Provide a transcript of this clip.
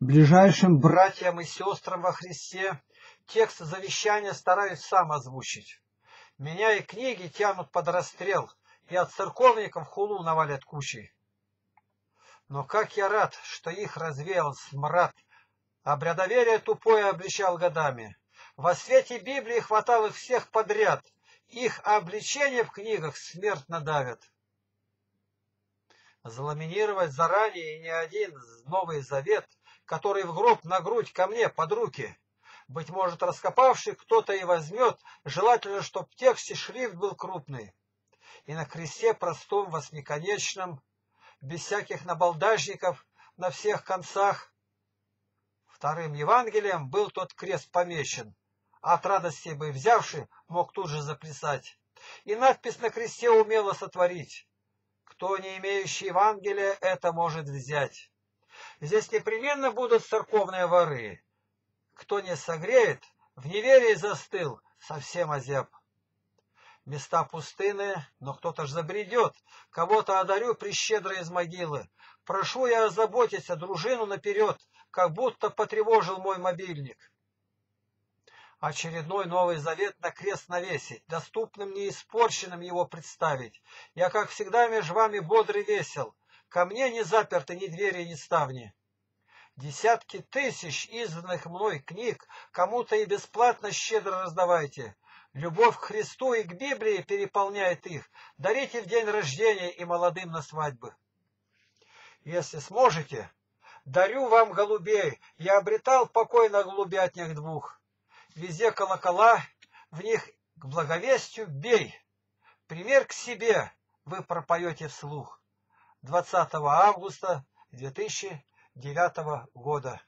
Ближайшим братьям и сестрам во Христе текст завещания стараюсь сам озвучить. Меня и книги тянут под расстрел, и от церковников хулу навалят кучей. Но как я рад, что их развеял смрад, обрядоверие тупое обличал годами. Во свете Библии хватал их всех подряд, их обличения в книгах смертно давят. Заламинировать заранее не один Новый Завет, который в гроб на грудь ко мне под руки. Быть может, раскопавший кто-то и возьмет, желательно, чтобы в тексте шрифт был крупный. И на кресте простом восьмиконечном, без всяких набалдажников на всех концах. Вторым Евангелием был тот крест помечен, а от радости бы взявший мог тут же заплясать. И надпись на кресте умело сотворить. Кто, не имеющий Евангелия, это может взять. Здесь непременно будут церковные воры. Кто не согреет, в неверии застыл, совсем озяб. Места пустынные, но кто-то ж забредет, кого-то одарю прещедро из могилы. Прошу я озаботиться дружину наперед, как будто потревожил мой мобильник. Очередной Новый Завет на крест навесить, доступным неиспорченным его представить. Я, как всегда, между вами бодрый весел, ко мне не заперты ни двери, ни ставни. Десятки тысяч изданных мной книг кому-то и бесплатно щедро раздавайте. Любовь к Христу и к Библии переполняет их. Дарите в день рождения и молодым на свадьбы. Если сможете, дарю вам голубей. Я обретал покой на голубятнях двух. Везде колокола, в них к благовестию бей. Пример к себе вы пропоете вслух. 20 августа 2009 года.